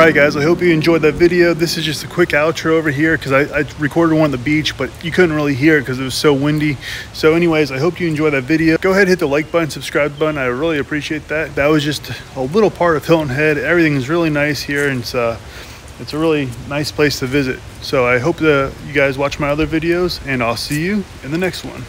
Alright guys, I hope you enjoyed that video. This is just a quick outro over here because I recorded one on the beach, but you couldn't really hear it because it was so windy. So anyways, I hope you enjoyed that video. Go ahead, hit the like button, subscribe button. I really appreciate that. That was just a little part of Hilton Head. Everything is really nice here, and it's a really nice place to visit. So I hope you guys watch my other videos, and I'll see you in the next one.